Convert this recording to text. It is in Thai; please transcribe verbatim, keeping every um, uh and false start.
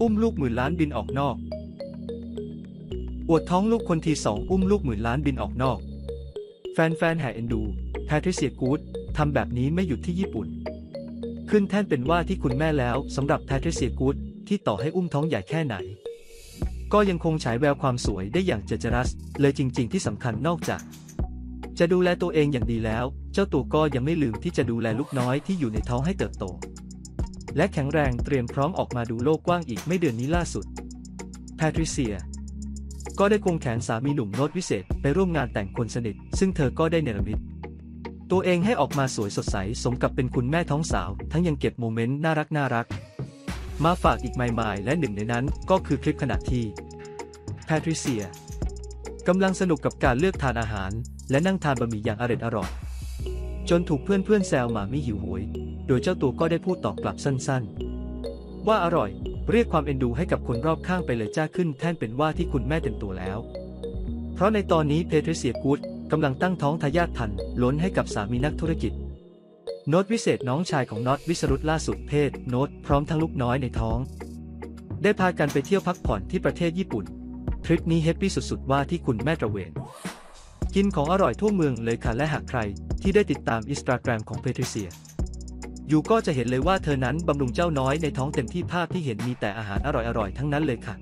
อุ้มลูกหมื่นล้านบินออกนอกอวดท้องลูกคนทีสองอุ้มลูกหมื่นล้านบินออกนอกแฟนๆแห่เอ็นดูแพทริเซีย กูดทำแบบนี้ไม่หยุดที่ญี่ปุ่นขึ้นแท่นเป็นว่าที่คุณแม่แล้วสำหรับแพทริเซีย กูดที่ต่อให้อุ้มท้องใหญ่แค่ไหนก็ยังคงฉายแววความสวยได้อย่างเจจรัสเลยจริงๆที่สำคัญนอกจากจะดูแลตัวเองอย่างดีแล้วเจ้าตัวก็ยังไม่ลืมที่จะดูแลลูกน้อยที่อยู่ในท้องให้เติบโตและแข็งแรงเตรียมพร้อมออกมาดูโลกกว้างอีกไม่เดือนนี้ล่าสุดแพทริเซียก็ได้ควงแขนสามีหนุ่มโน้ตวิเศษไปร่วมงานแต่งคนสนิทซึ่งเธอก็ได้เนรมิตตัวเองให้ออกมาสวยสดใสสมกับเป็นคุณแม่ท้องสาวทั้งยังเก็บโมเมนต์น่ารักน่ารักมาฝากอีกมายมายและหนึ่งในนั้นก็คือคลิปขณะที่แพทริเซียกำลังสนุกกับการเลือกทานอาหารและนั่งทานบะหมี่อย่างอร่อยๆจนถูกเพื่อนๆแซวหม่ามิหิวโหยโดยเจ้าตัวก็ได้พูดตอบกลับสั้นๆว่าอร่อยเรียกความเอ็นดูให้กับคนรอบข้างไปเลยจ้าขึ้นแท่นเป็นว่าที่คุณแม่เต็มตัวแล้วเพราะในตอนนี้แพทริเซีย กูดกำลังตั้งท้องทายาทพันธุ์ล้นให้กับสามีนักธุรกิจโน้ตวิเศษน้องชายของน็อตวิสรุตล่าสุดเพศโน้ตพร้อมทั้งลูกน้อยในท้องได้พากันไปเที่ยวพักผ่อนที่ประเทศญี่ปุ่นทริปนี้แฮปปี้สุดๆว่าที่คุณแม่ตระเวนกินของอร่อยทั่วเมืองเลยค่ะและหากใครที่ได้ติดตามอินสตาแกรมของแพทริเซียอยู่ก็จะเห็นเลยว่าเธอนั้นบำรุงเจ้าน้อยในท้องเต็มที่ภาพที่เห็นมีแต่อาหารอร่อยๆทั้งนั้นเลยค่ะ